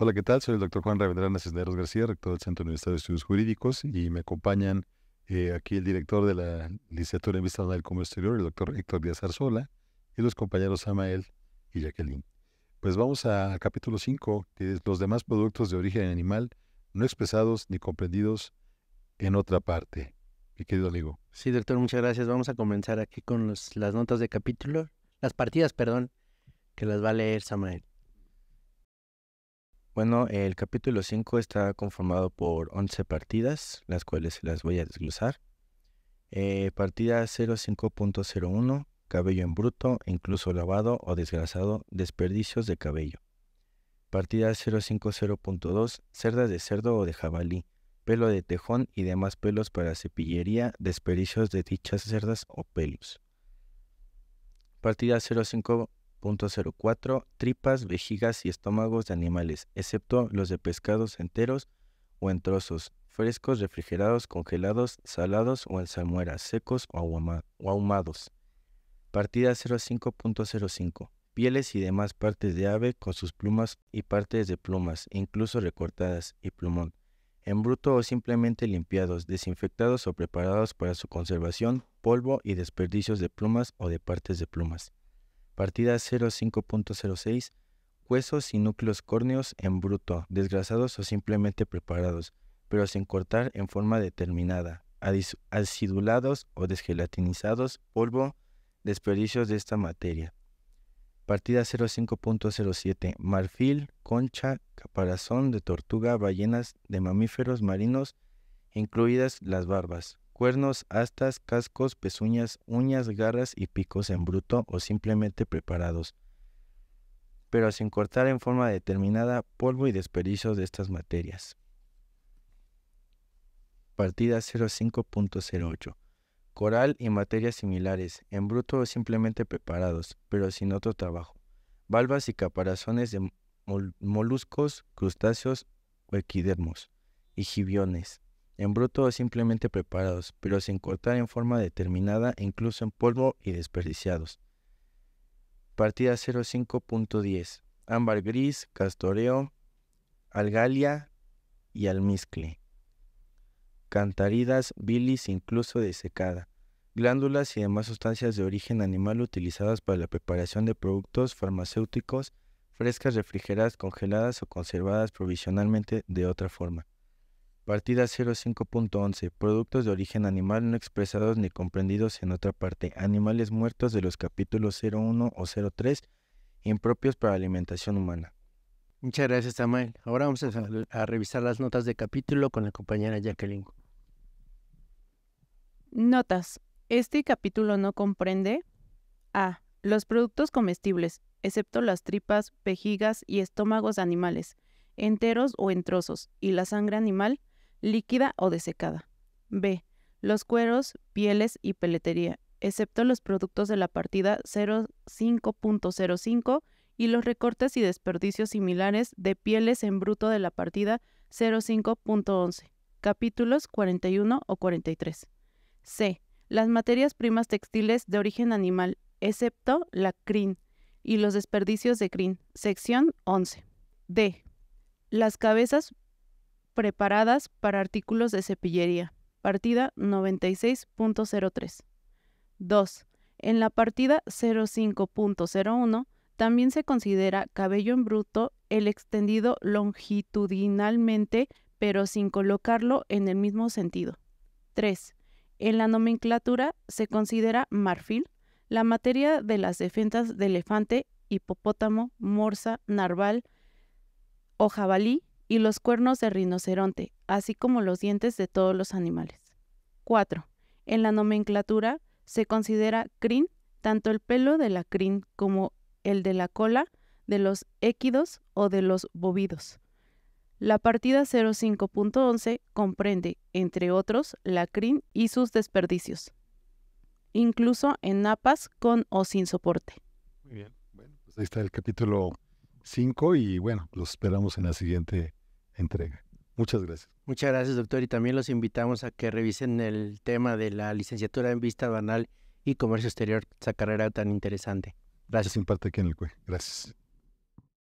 Hola, ¿qué tal? Soy el doctor Juan Rabrindrana Cisneros García, rector del Centro Universitario de Estudios Jurídicos, y me acompañan aquí el director de la Licenciatura en Administración del Comercio Exterior, el doctor Héctor Díaz Arzola, y los compañeros Samael y Jacqueline. Pues vamos al capítulo 5, que es los demás productos de origen animal no expresados ni comprendidos en otra parte. Mi querido amigo. Sí, doctor, muchas gracias. Vamos a comenzar aquí con las notas de capítulo, las partidas, perdón, que las va a leer Samael. Bueno, el capítulo 5 está conformado por 11 partidas, las cuales las voy a desglosar. Partida 05.01, cabello en bruto, incluso lavado o desgrasado, desperdicios de cabello. Partida 050.2, cerdas de cerdo o de jabalí, pelo de tejón y demás pelos para cepillería, desperdicios de dichas cerdas o pelos. Partida 05.04, tripas, vejigas y estómagos de animales, excepto los de pescados enteros o en trozos, frescos, refrigerados, congelados, salados o en salmuera, secos o ahumados. Partida 05.05, pieles y demás partes de ave con sus plumas y partes de plumas, incluso recortadas y plumón, en bruto o simplemente limpiados, desinfectados o preparados para su conservación, polvo y desperdicios de plumas o de partes de plumas. Partida 05.06, huesos y núcleos córneos en bruto, desgrasados o simplemente preparados, pero sin cortar en forma determinada, acidulados o desgelatinizados, polvo, desperdicios de esta materia. Partida 05.07, marfil, concha, caparazón de tortuga, ballenas de mamíferos marinos, incluidas las barbas, cuernos, astas, cascos, pezuñas, uñas, garras y picos en bruto o simplemente preparados, pero sin cortar en forma determinada, polvo y desperdicios de estas materias. Partida 05.08. Coral y materias similares, en bruto o simplemente preparados, pero sin otro trabajo. Valvas y caparazones de moluscos, crustáceos o equidermos y gibiones, en bruto o simplemente preparados, pero sin cortar en forma determinada, incluso en polvo y desperdiciados. Partida 05.10. Ámbar gris, castoreo, algalia y almizcle. Cantaridas, bilis, incluso desecada. Glándulas y demás sustancias de origen animal utilizadas para la preparación de productos farmacéuticos, frescas, refrigeradas, congeladas o conservadas provisionalmente de otra forma. Partida 05.11. Productos de origen animal no expresados ni comprendidos en otra parte. Animales muertos de los capítulos 01 o 03, impropios para alimentación humana. Muchas gracias, Samael. Ahora vamos a revisar las notas de capítulo con la compañera Jacqueline. Notas. Este capítulo no comprende a los productos comestibles, excepto las tripas, vejigas y estómagos de animales, enteros o en trozos, y la sangre animal, líquida o desecada. B. Los cueros, pieles y peletería, excepto los productos de la partida 05.05 y los recortes y desperdicios similares de pieles en bruto de la partida 05.11, capítulos 41 o 43. C. Las materias primas textiles de origen animal, excepto la crin y los desperdicios de crin, sección 11. D. Las cabezas preparadas para artículos de cepillería, partida 96.03. 2. En la partida 05.01 también se considera cabello en bruto el extendido longitudinalmente, pero sin colocarlo en el mismo sentido. 3. En la nomenclatura se considera marfil la materia de las defensas de elefante, hipopótamo, morsa, narval o jabalí, y los cuernos de rinoceronte, así como los dientes de todos los animales. 4. En la nomenclatura se considera crin tanto el pelo de la crin como el de la cola de los équidos o de los bovidos. La partida 05.11 comprende, entre otros, la crin y sus desperdicios, incluso en napas con o sin soporte. Muy bien, bueno, pues ahí está el capítulo 5 y bueno, los esperamos en la siguiente entrega. Muchas gracias. Muchas gracias, doctor, y también los invitamos a que revisen el tema de la licenciatura en vista banal y comercio exterior, esa carrera tan interesante. Gracias. Se imparte aquí en el CUE. Gracias.